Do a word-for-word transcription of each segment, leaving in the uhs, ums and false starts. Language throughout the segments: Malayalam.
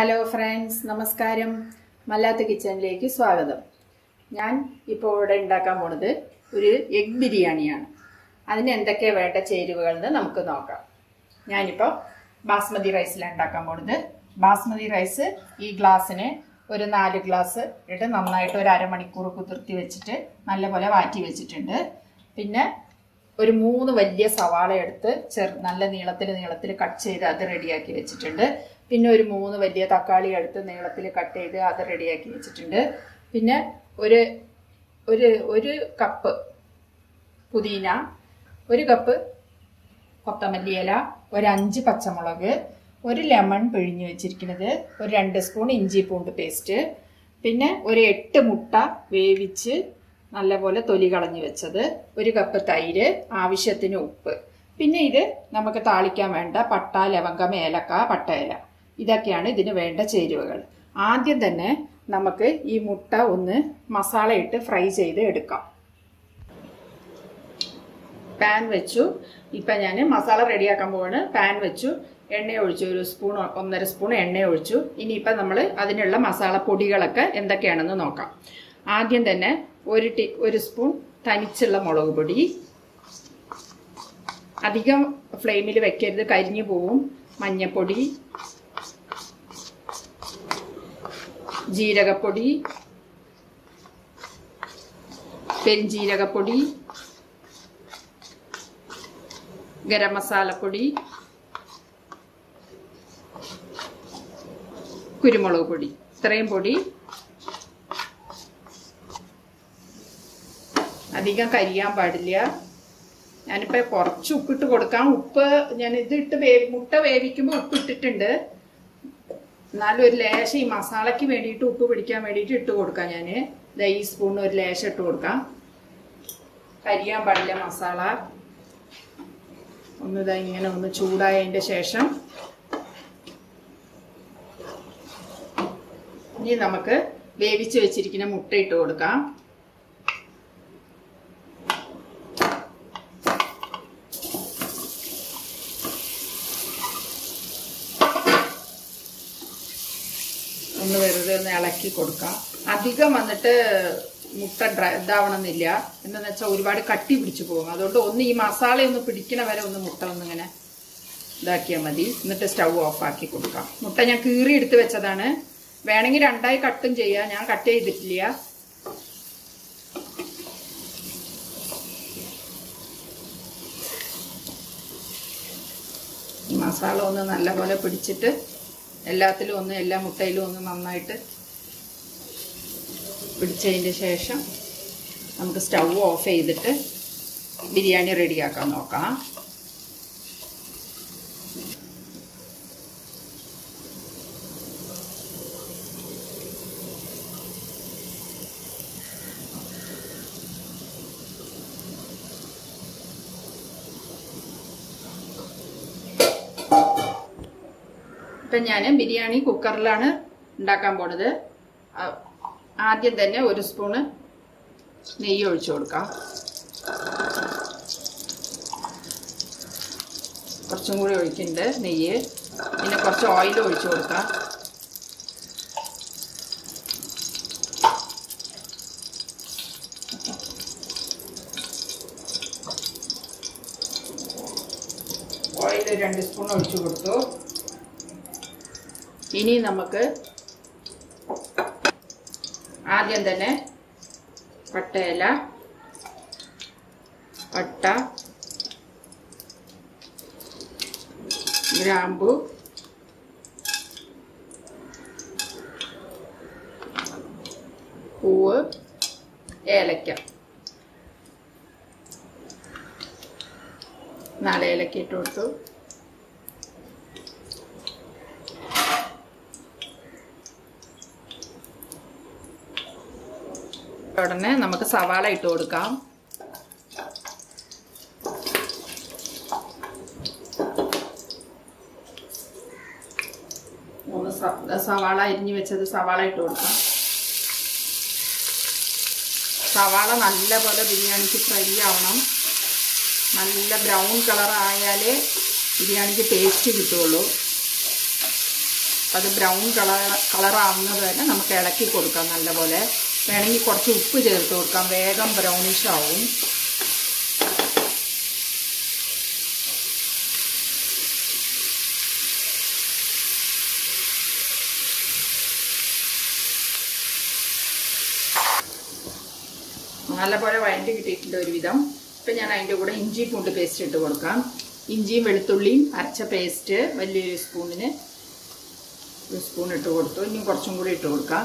Hello friends, Namaskaram. Mallaath Kitchen Lake is Swagadam. Yan, Ipoda and Daka Morde, Egg Biryanian. And then the Kavata Cherival, the Namkanoka. Yanipo, Basmati Rice Landaka Morde, Basmati Rice, E glass in a, or an added glass, written on light or aramani kurukuturti vegetate, Malapalavati vegetender, Pinna, remove the Vedia Savala at the Cher Nala Nilatil and Nilatil Katche, the other radiaki vegetender. പിന്നെ ഒരു മൂന്ന് വലിയ തക്കാളി എടുത്ത് നീളത്തിൽ കട്ട് ചെയ്ത് അത് റെഡിയാക്കി വെച്ചിട്ടുണ്ട് പിന്നെ ഒരു ഒരു ഒരു കപ്പ് പുദീന ഒരു കപ്പ് കൊത്തമല്ലി ഇല ഒരു അഞ്ച് പച്ചമുളക് ഒരു ലെമൺ പിഴിഞ്ഞു വെച്ചിരിക്കുന്നത് ഒരു രണ്ട് സ്പൂൺ ഇഞ്ചി പൂണ്ട് പേസ്റ്റ് പിന്നെ ഒരു എട്ട് മുട്ട വേവിച്ച് നല്ലപോലെ തൊലി കളഞ്ഞു വെച്ചത് ഒരു കപ്പ് തൈര് ആവശ്യത്തിന് ഉപ്പ് പിന്നെ ഇത് നമുക്ക് താളിക്കാൻ വേണ്ട പട്ട ലവംഗം ഏലക്ക പട്ടയില ഇതൊക്കെയാണ് ഇതിനു വേണ്ട ചേരുവകൾ. ആദ്യം തന്നെ നമുക്ക് ഈ മുട്ട ഒന്ന് മസാല ഇട്ട് ഫ്രൈ ചെയ്ത് എടുക്കാം. പാൻ വെച്ചു. ഇപ്പോ ഞാൻ മസാല റെഡിയാക്കാൻ പോവാണ്. പാൻ വെച്ചു. എണ്ണ ഒഴിച്ചു ഒരു സ്പൂൺ ഒന്നര സ്പൂൺ എണ്ണ ഒഴിച്ചു. ഇനി ഇപ്പോ നമ്മൾ അതിനുള്ള മസാല പൊടികളൊക്കെ എന്തൊക്കെയാണെന്ന് നോക്കാം. ആദ്യം തന്നെ ഒരു ഒരു സ്പൂൺ തനിച്ചുള്ള മുളക് പൊടി. അധികം ഫ്ലെയിമിൽ വെക്കരുത് കരിഞ്ഞു പോകും. മഞ്ഞപ്പൊടി Jeeraga podi, then Jeeraga podi, Garam masala podi, Kurumalo podi, Train podi, Adiga Karia Badilia, and a pepper, chuku to go to come, upper, and it away, mutta away, put it in there. Nalu lash, masala ki made two pudica meditated torka yane, the spoon or lash at torka, Karia Badla masala on the yen on the chuda in the session Ninamaka, baby chicken and mutte torka Alaki Kodka. Adika Manata Mutta Davana Nilia, and then that's how we got a cutty which go. Although only Masala in the particular way on the Mutanana Dakiamadi, not a stavo of Aki Kodka. Mutana Kuri to Vachadana, wearing it anti cutting Jaya, Yakate Vitlia Masala on the Nalavala Pudicita. എല്ലാത്തിലും ഒന്ന് എല്ലാ മുട്ടയിലും ഒന്ന് നന്നായിട്ട് പിടിച്ചതിന് ശേഷം നമുക്ക് സ്റ്റവ് ഓഫ് ചെയ്തിട്ട് ബിരിയാണി റെഡിയാക്കാൻ നോക്കാം Panyana, biryani, cooker lana, daka border, added the ne or spoon, ne or chorka. Corsumuri or kinder, ne, in a corso oil or chorka. Oil and a spoon or chorto. ഇനി നമുക്ക് ആദ്യം തന്നെ പട്ടയില പട്ട ഗ്രാമ്പു പൂവ് ഏലക്ക നാല് ഏലക്ക ഇട്ട് കൊടുത്തു ഉടനെ നമുക്ക് സവാള ഇട്ട് കൊടുക്കാം ഒന്ന് സവാള അരിഞ്ഞു വെച്ചത് സവാള ഇട്ട് കൊടുക്കാം സവാള നല്ലപോലെ ബിരിയാണിക്ക് ഫ്രൈ ആവണം നല്ല ബ്രൗൺ കളർ ആയാലേ ബിരിയാണിക്ക് ടേസ്റ്റ് കിട്ടുള്ളൂ അത് ബ്രൗൺ കളർ കളർ ആവുന്നത് വരെ നമുക്ക് ഇളക്കി കൊടുക്കാം നല്ലപോലെ. വേണമെങ്കിൽ കുറച്ച് ഉപ്പ് ചേർത്ത് കൊടുക്കാം, വേഗം ബ്രൗണിഷ് ആവും. നല്ലപോലെ വഴറ്റി കിട്ടിയിട്ടുണ്ട് ഒരുവിധം. ഇപ്പം ഞാൻ അതിൻ്റെ കൂടെ ഇഞ്ചി പൂണ്ട് പേസ്റ്റ് ഇട്ട് കൊടുക്കാം. ഇഞ്ചിയും വെളുത്തുള്ളിയും അരച്ച പേസ്റ്റ് വലിയൊരു സ്പൂണിന് ഒരു സ്പൂൺ ഇട്ട് കൊടുത്തു. ഇനി കുറച്ചും കൂടി ഇട്ട് കൊടുക്കാം,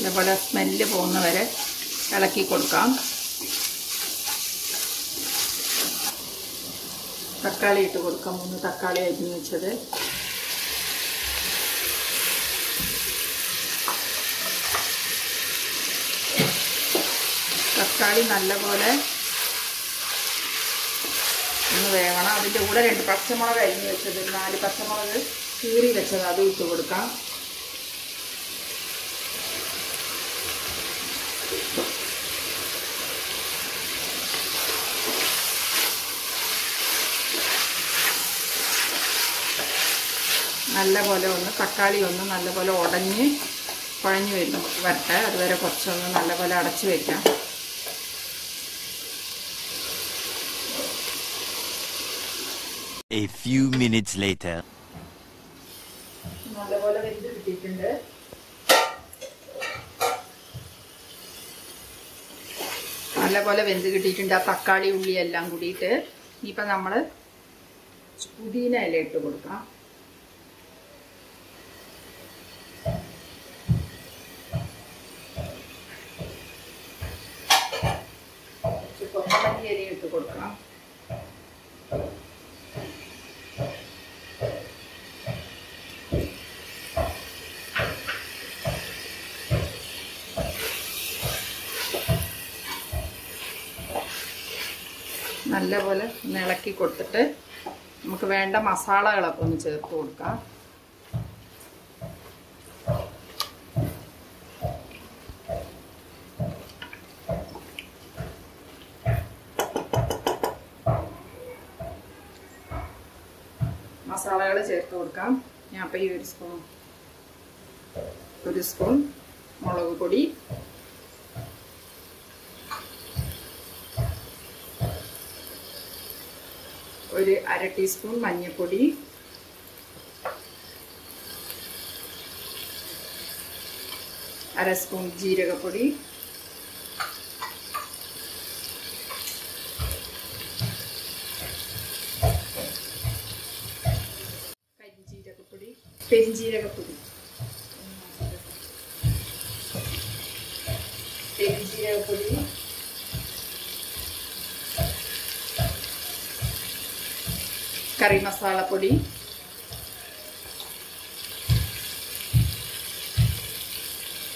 ഇതേപോലെ സ്മെല്ല് പോകുന്നവരെ ഇളക്കി കൊടുക്കാം. തക്കാളി ഇട്ട് കൊടുക്കാം, മൂന്ന് തക്കാളി അരിഞ്ഞു വെച്ചത്. തക്കാളി നല്ലപോലെ ഒന്ന് വേവണം. അതിൻ്റെ കൂടെ രണ്ട് പച്ചമുളക് അരിഞ്ഞു വെച്ചത്, നാല് പച്ചമുളക് കീറി വെച്ചത്, അതും ഇട്ട് കൊടുക്കാം. നല്ലപോലെ ഒന്ന് തക്കാളി ഒന്ന് നല്ലപോലെ ഉടഞ്ഞ് കുഴഞ്ഞ് വരും വരട്ടെ. അതുവരെ കുറച്ചൊന്ന് നല്ലപോലെ അടച്ചു വയ്ക്കാം. A few minutes later. നല്ലപോലെ വെന്ത് കിട്ടിയിട്ടുണ്ട്. നല്ലപോലെ വെന്ത് കിട്ടിയിട്ടുണ്ട് ആ തക്കാളി ഉള്ളി എല്ലാം കൂടിയിട്ട്. ഇനിയിപ്പോൾ നമ്മൾ പുതിന ഇല ഇട്ട് കൊടുക്കാം. കൊത്തമല്ലി ഇട്ട് കൊടുക്കാം. നല്ലപോലെ ഇളക്കി കൊടുത്തിട്ട് നമുക്ക് വേണ്ട മസാലകളൊക്കെ ഒന്ന് ചേർത്ത് കൊടുക്കാം. മസാലകൾ ചേർത്ത് കൊടുക്കാം. ഞാൻ അപ്പം ഈ ഒരു സ്പൂൺ ഒരു സ്പൂൺ മുളക് പൊടി, ഒരു അര ടീസ്പൂൺ മഞ്ഞൾപ്പൊടി, അര സ്പൂൺ ജീരകപ്പൊടി, പെരിഞ്ജീരകപ്പൊടി പെരിഞ്ജീരകപ്പൊടി കറി മസാലപ്പൊടി,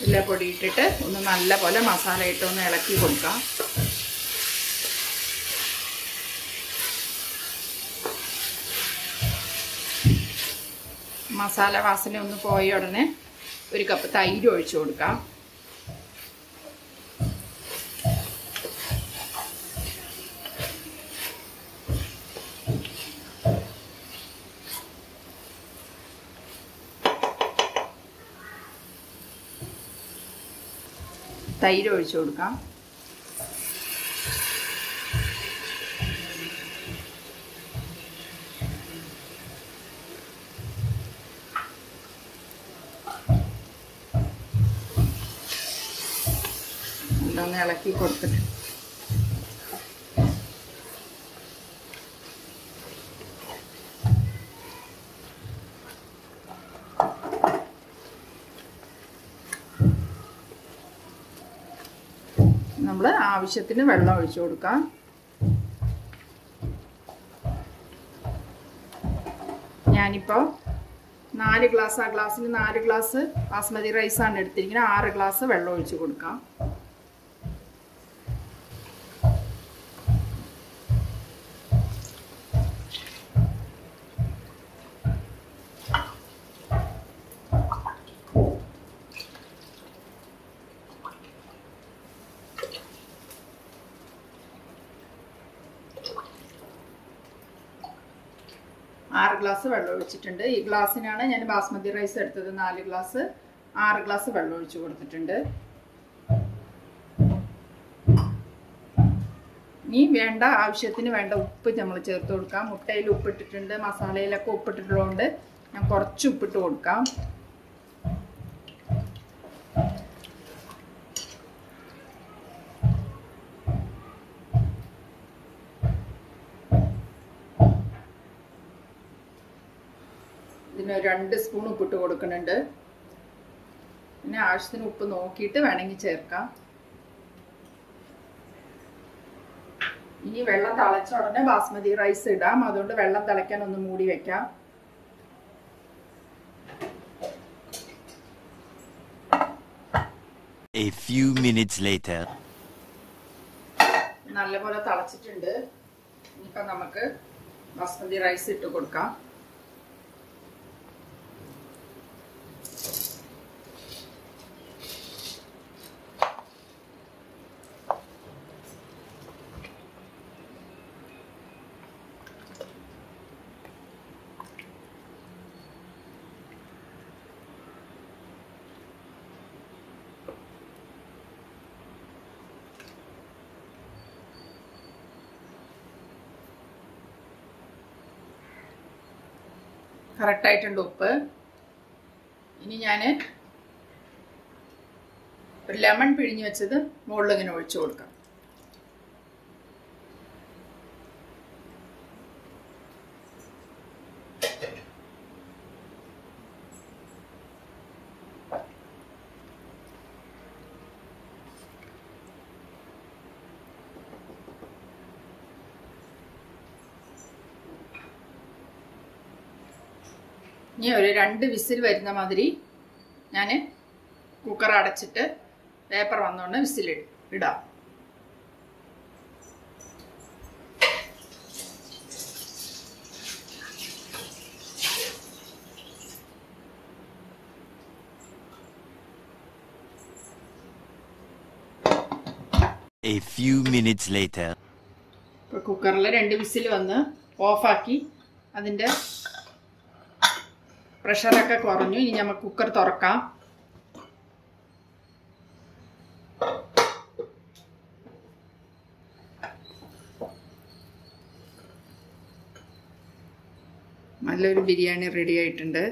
എല്ലാ പൊടി ഇട്ടിട്ട് ഒന്ന് നല്ലപോലെ മസാല ഇട്ട് ഒന്ന് ഇളക്കി കൊടുക്കാം. മസാല വാസന ഒന്ന് പോയ ഉടനെ ഒരു കപ്പ് തൈര് ഒഴിച്ചു കൊടുക്കാം. തൈര് ഒഴിച്ചു കൊടുക്കാം. ഒന്ന് ഇളക്കി കൊടുത്തിട്ട് നമ്മൾ ആവശ്യത്തിന് വെള്ളം ഒഴിച്ചു കൊടുക്കാം. ഞാനിപ്പോൾ നാല് ഗ്ലാസ് ആ ഗ്ലാസിൽ നാല് ഗ്ലാസ് ബാസ്മതി റൈസ് ആണ് എടുത്തിരിക്കുന്നത് ആറ് ഗ്ലാസ് വെള്ളം ഒഴിച്ച് കൊടുക്കാം ആറ് ഗ്ലാസ് വെള്ളം ഒഴിച്ചിട്ടുണ്ട് ഈ ഗ്ലാസിനാണ് ഞാൻ ബാസ്മതി റൈസ് എടുത്തത് നാല് ഗ്ലാസ് ആറ് ഗ്ലാസ് വെള്ളം ഒഴിച്ചു കൊടുത്തിട്ടുണ്ട് ഇനി വേണ്ട ആവശ്യത്തിന് വേണ്ട ഉപ്പ് നമ്മൾ ചേർത്ത് കൊടുക്കാം മുട്ടയിൽ ഉപ്പിട്ടിട്ടുണ്ട് മസാലയിലൊക്കെ ഉപ്പിട്ടിട്ടുള്ളതുകൊണ്ട് ഞാൻ കുറച്ച് ഉപ്പിട്ട് കൊടുക്കാം രണ്ട് സ്പൂൺ ഉപ്പിട്ട് കൊടുക്കുന്നുണ്ട് പിന്നെ ആവശ്യത്തിന് ഉപ്പ് നോക്കിയിട്ട് വേണമെങ്കിൽ ചേർക്കാം ഇനി വെള്ളം തിളച്ച ഉടനെ ബാസ്മതി റൈസ് ഇടാം അതുകൊണ്ട് വെള്ളം തിളയ്ക്കാൻ ഒന്ന് മൂടി വെക്കാം A few minutes later നല്ലപോലെ തിളച്ചിട്ടുണ്ട് ഇനിയിപ്പോൾ നമുക്ക് ബാസ്മതി റൈസ് ഇട്ട് കൊടുക്കാം കറക്റ്റ് ആയിട്ടുണ്ട് ഉപ്പ് ഇനി ഞാൻ ഒരു ലെമൺ പിഴിഞ്ഞ് വെച്ചത് മുകളിൽ ഇങ്ങനെ ഒഴിച്ചു കൊടുക്കാം ഇനി ഒരു രണ്ട് വിസിൽ വരുന്ന മാതിരി ഞാൻ കുക്കർ അടച്ചിട്ട് പേപ്പർ വന്നുകൊണ്ട് വിസിൽ ഇടാം A few minutes later കുക്കറിൽ രണ്ട് വിസിൽ വന്ന് ഓഫാക്കി അതിൻ്റെ പ്രഷറൊക്കെ കുറഞ്ഞു ഇനി നമുക്ക് കുക്കർ തുറക്കാം നല്ലൊരു ബിരിയാണി റെഡി ആയിട്ടുണ്ട്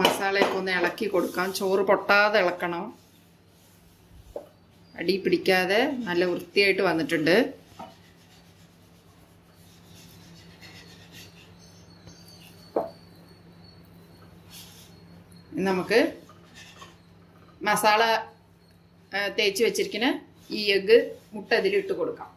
മസാലയൊക്കെ ഒന്ന് ഇളക്കി കൊടുക്കാം ചോറ് പൊട്ടാതെ ഇളക്കണം അടി പിടിക്കാതെ നല്ല വൃത്തിയായിട്ട് വന്നിട്ടുണ്ട് നമുക്ക് മസാല തേച്ച് വെച്ചിരിക്കുന്ന ഈ എഗ്ഗ് മുട്ട അതിലിട്ട് കൊടുക്കാം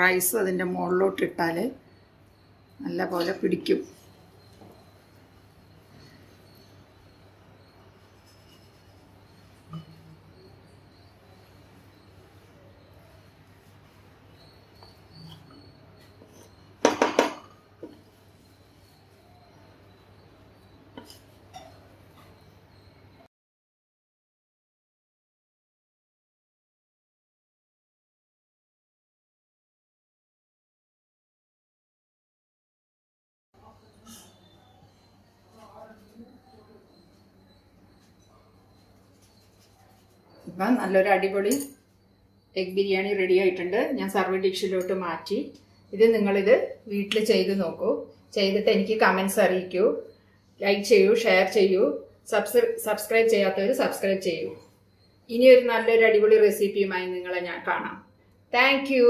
റൈസ് അതിൻ്റെ മുകളിലോട്ട് ഇട്ടാൽ നല്ല പോലെ പിടിക്കും അപ്പം നല്ലൊരു അടിപൊളി എഗ് ബിരിയാണി റെഡി ആയിട്ടുണ്ട്. ഞാൻ സർവ്വ ഡിഷിലോട്ട് മാറ്റി. ഇത് നിങ്ങളിത് വീട്ടിൽ ചെയ്ത് നോക്കൂ. ചെയ്തിട്ട് എനിക്ക് കമൻസ് അറിയിക്കൂ. ലൈക്ക് ചെയ്യൂ, ഷെയർ ചെയ്യൂ. സബ്സ്ക്രൈബ് ചെയ്യാത്തവർ സബ്സ്ക്രൈബ് ചെയ്യൂ. ഇനിയൊരു നല്ലൊരു അടിപൊളി റെസിപ്പിയുമായി നിങ്ങളെ ഞാൻ കാണാം. Thank U.